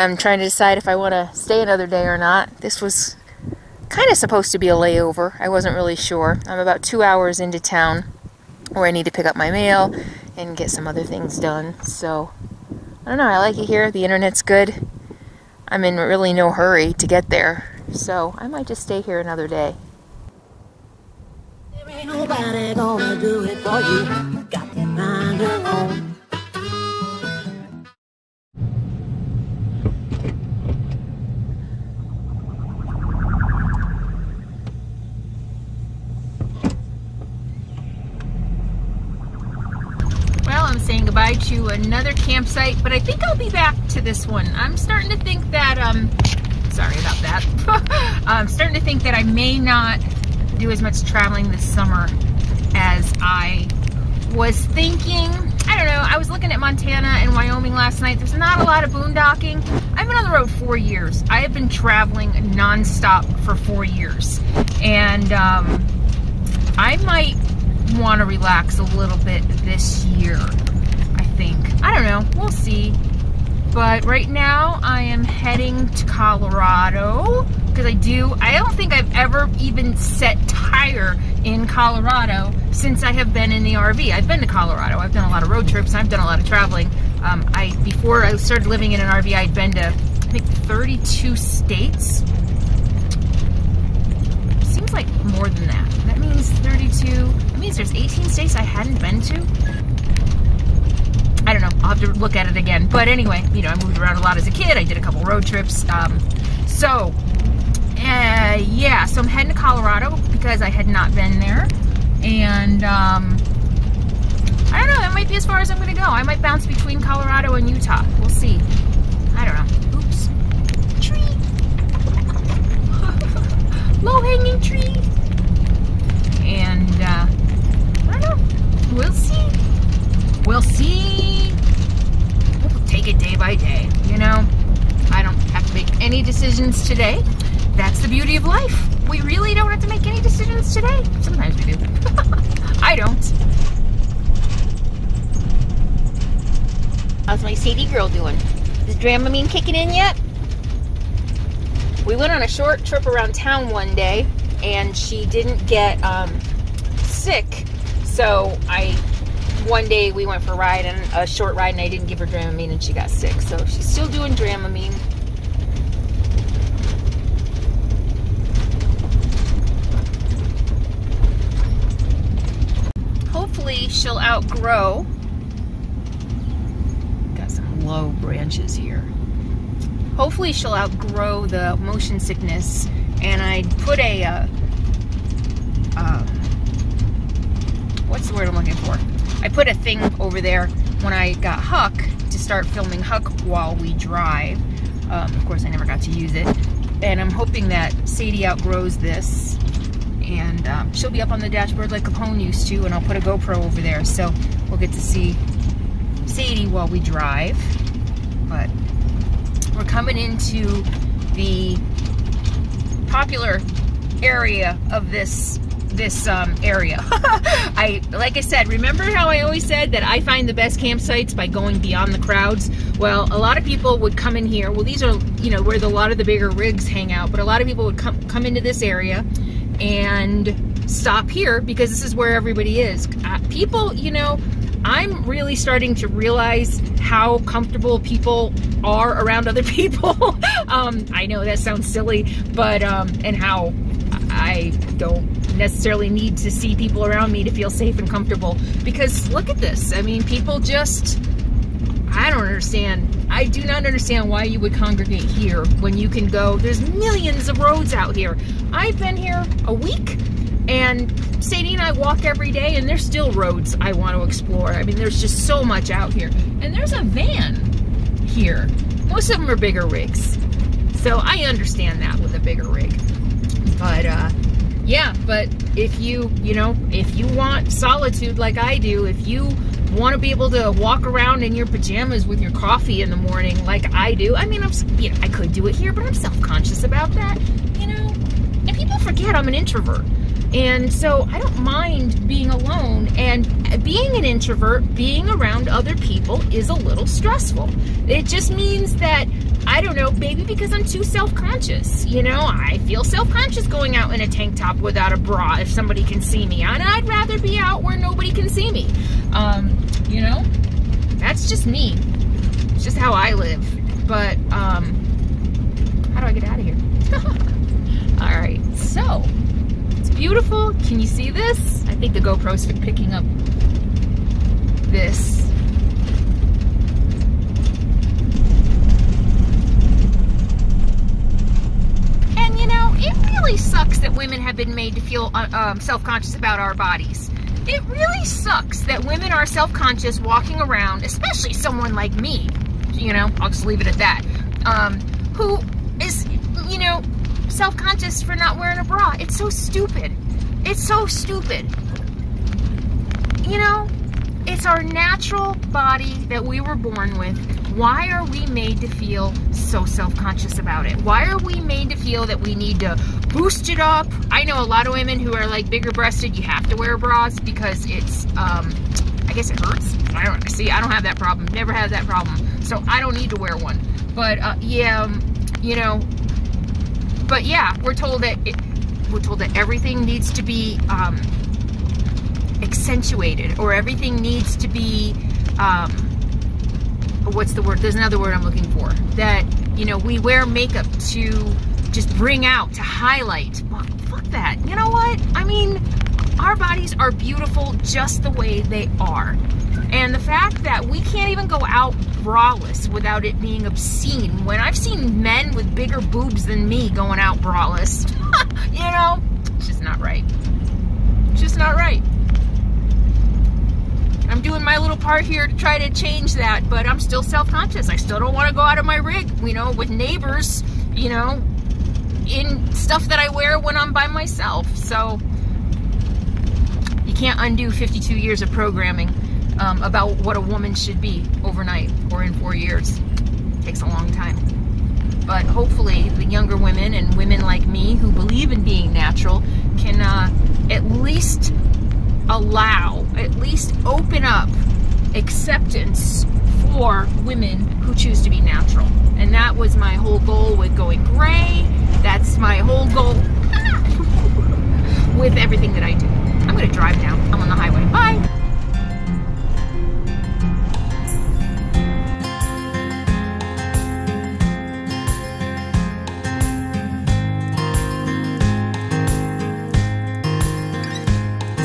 I'm trying to decide if I want to stay another day or not. This was kind of supposed to be a layover. I wasn't really sure. I'm about 2 hours into town where I need to pick up my mail and get some other things done. So, I don't know. I like it here. The internet's good. I'm in really no hurry to get there. So, I might just stay here another day. There ain't nobody gonna do it for you. Got to find your own. Saying goodbye to another campsite, but I think I'll be back to this one. I'm starting to think that, sorry about that, I'm starting to think that I may not do as much traveling this summer as I was thinking. I don't know, I was looking at Montana and Wyoming last night. There's not a lot of boondocking. I've been on the road 4 years. I have been traveling nonstop for 4 years, and I might want to relax a little bit this year, I think. I don't know, we'll see. But right now I am heading to Colorado because I don't think I've ever even set tire in Colorado since I have been in the RV. I've been to Colorado, I've done a lot of road trips, I've done a lot of traveling. Before I started living in an RV, I'd been to, I think, 32 states. Seems like more than that. That means 32, that means there's 18 states I hadn't been to. I don't know, I'll have to look at it again. But anyway, you know, I moved around a lot as a kid. I did a couple road trips. Yeah, so I'm heading to Colorado because I had not been there. And I don't know, that might be as far as I'm gonna go. I might bounce between Colorado and Utah, we'll see. I don't know, oops, tree. Low-hanging tree. And, I don't know, we'll see. We'll see. We'll take it day by day, you know? I don't have to make any decisions today. That's the beauty of life. We really don't have to make any decisions today. Sometimes we do. I don't. How's my CD girl doing? Is Dramamine kicking in yet? We went on a short trip around town one day, and she didn't get sick, so one day we went for a short ride, and I didn't give her Dramamine, and she got sick, so she's still doing Dramamine. Hopefully she'll outgrow. Got some low branches here. Hopefully she'll outgrow the motion sickness, and I put a, what's the word I'm looking for? I put a thing over there when I got Huck to start filming Huck while we drive. Of course, I never got to use it. And I'm hoping that Sadie outgrows this, and she'll be up on the dashboard like Capone used to, and I'll put a GoPro over there, so we'll get to see Sadie while we drive. But we're coming into the popular area of this area. Like I said, remember how I always said that I find the best campsites by going beyond the crowds? Well, a lot of people would come in here. Well, these are, you know, where a lot of the bigger rigs hang out, but a lot of people would come into this area and stop here because this is where everybody is. People, you know, I'm really starting to realize how comfortable people are around other people. I know that sounds silly, but and how I don't necessarily need to see people around me to feel safe and comfortable, because look at this. I mean, people just, I don't understand. I do not understand why you would congregate here when you can go, there's millions of roads out here. I've been here a week, and Sadie and I walk every day, and there's still roads I want to explore. I mean, there's just so much out here. And there's a van here. Most of them are bigger rigs. So I understand that with a bigger rig. But yeah, but if you want solitude like I do, if you want to be able to walk around in your pajamas with your coffee in the morning like I do, I mean, I could do it here, but I'm self-conscious about that, you know? And people forget I'm an introvert. And so I don't mind being alone, and being an introvert, being around other people is a little stressful. It just means that, I don't know, maybe because I'm too self-conscious, you know? I feel self-conscious going out in a tank top without a bra if somebody can see me, and I'd rather be out where nobody can see me. You know, that's just me. It's just how I live. But, how do I get out of here? All right, so... beautiful. Can you see this? I think the GoPro's picking up this. And you know, it really sucks that women have been made to feel self-conscious about our bodies. It really sucks that women are self-conscious walking around, especially someone like me, you know, I'll just leave it at that, who is, you know, self-conscious for not wearing a bra. It's so stupid. It's so stupid. You know, it's our natural body that we were born with. Why are we made to feel so self-conscious about it? Why are we made to feel that we need to boost it up? I know a lot of women who are like bigger breasted, you have to wear bras because it's, I guess it hurts. I don't see, I don't have that problem. Never had that problem. So I don't need to wear one. But yeah, you know, but yeah, we're told that everything needs to be accentuated, or everything needs to be, what's the word? There's another word I'm looking for. That, you know, we wear makeup to just bring out, to highlight. Well, fuck that. You know what? I mean, our bodies are beautiful just the way they are. And the fact that we can't even go out braless without it being obscene, when I've seen men with bigger boobs than me going out braless, you know, it's just not right. It's just not right. I'm doing my little part here to try to change that, but I'm still self-conscious. I still don't want to go out of my rig, you know, with neighbors, you know, in stuff that I wear when I'm by myself. So you can't undo 52 years of programming about what a woman should be overnight or in 4 years. It takes a long time. But hopefully the younger women and women like me who believe in being natural can at least allow, at least open up acceptance for women who choose to be natural. And that was my whole goal with going gray. That's my whole goal with everything that I do. I'm gonna drive now. I'm on the highway. Bye.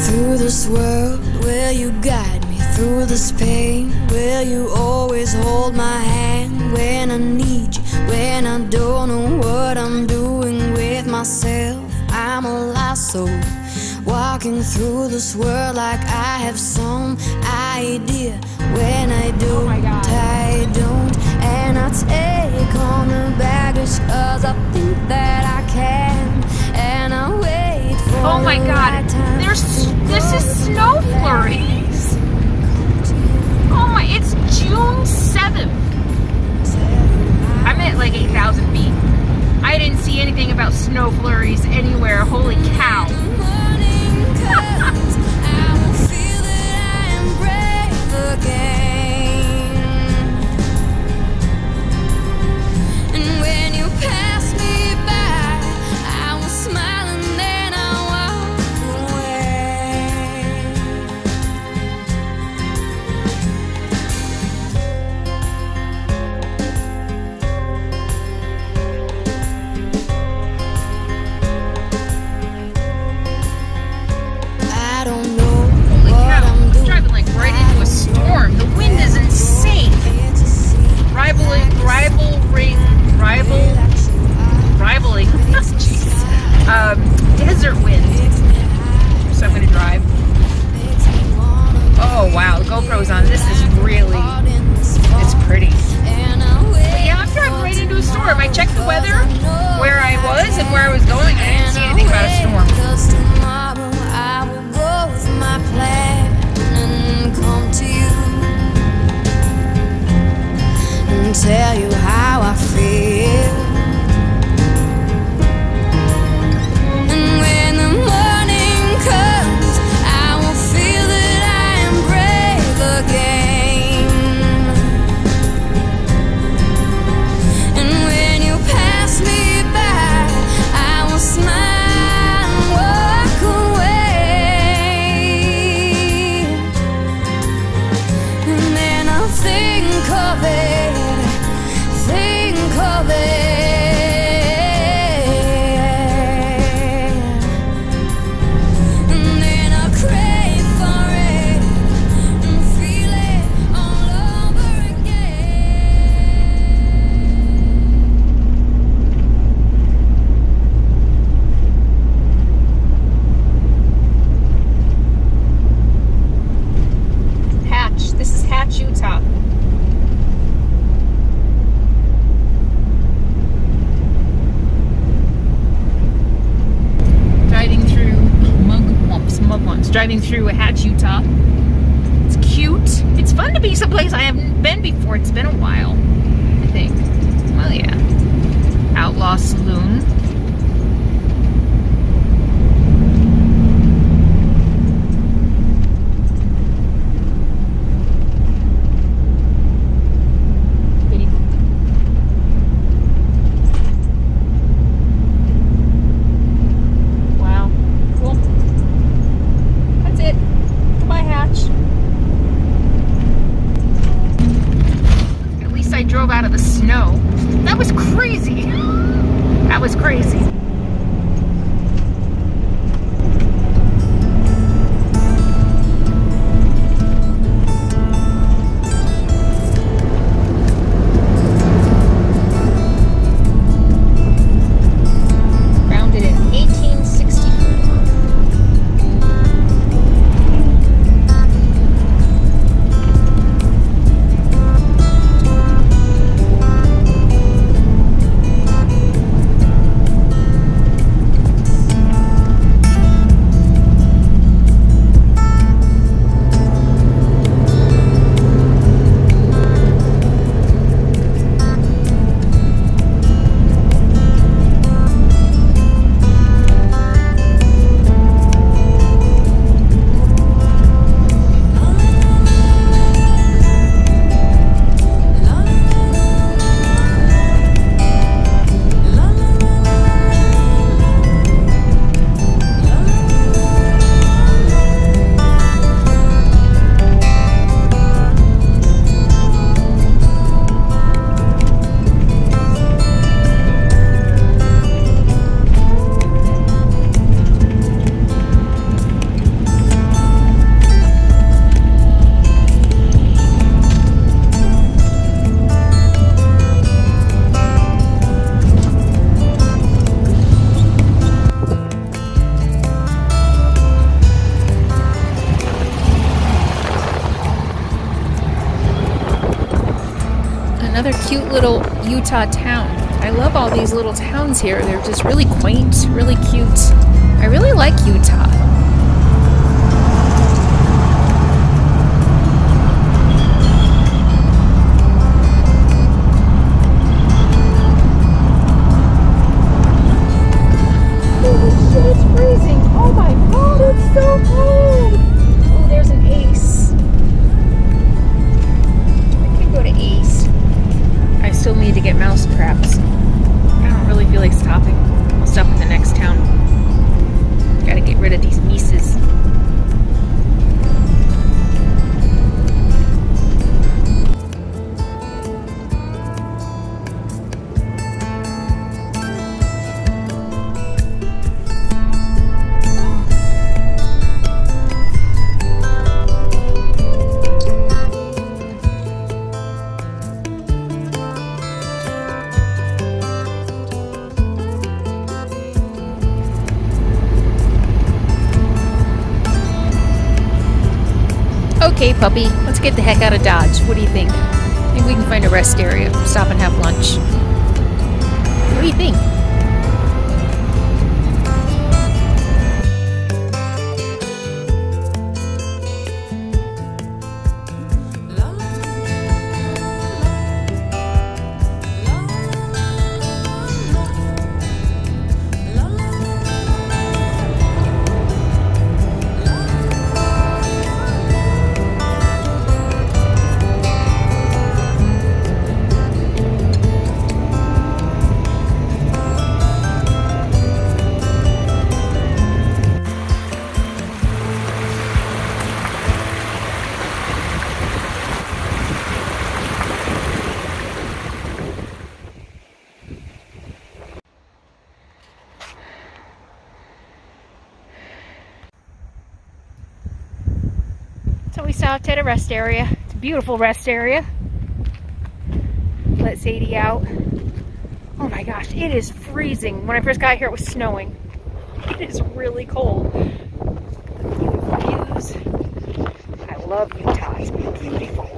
Through this world, will you guide me? Through this pain, will you always hold my hand? When I need you, when I don't know what I'm doing with myself, I'm a lost soul, walking through this world like I have some idea. When I don't, I don't. And I take on the baggage, cause I think that I can. And I wait for the right time. This is snow flurries. Oh my, it's June 7th. I'm at like 8,000 feet. I didn't see anything about snow flurries anywhere. Holy cow. Desert wind. So I'm going to drive. Oh wow, the GoPro's on. This is really, it's pretty. But yeah, I'm driving right into a storm. I checked the weather, where I was and where I was going. I didn't see anything about a storm. And tell you how I feel. Morning driving through Hatch, Utah. It's cute. It's fun to be someplace I haven't been before. It's been a while, I think. Well, yeah. Outlaw Saloon. Out of the snow. That was crazy. That was crazy. Another cute little Utah town. I love all these little towns here. They're just really quaint, really cute. I really like Utah. Holy shit, it's freezing. Oh my God, it's so cold. Oh, there's an Ace. I could go to Ace. I still need to get mouse traps. I don't really feel like stopping. I'll stop in the next town. Gotta get rid of these mices. Okay, puppy, let's get the heck out of Dodge. What do you think? I think we can find a rest area, stop and have lunch. What do you think? So we stopped at a rest area. It's a beautiful rest area. Let Sadie out. Oh my gosh, it is freezing. When I first got here, it was snowing. It is really cold. Beautiful views. I love Utah. It's beautiful.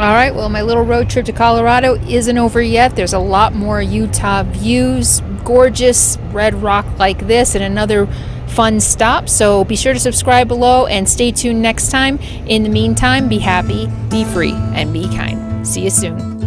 Alright, well, my little road trip to Colorado isn't over yet. There's a lot more Utah views, gorgeous red rock like this, and another fun stop. So be sure to subscribe below and stay tuned next time. In the meantime, be happy, be free, and be kind. See you soon.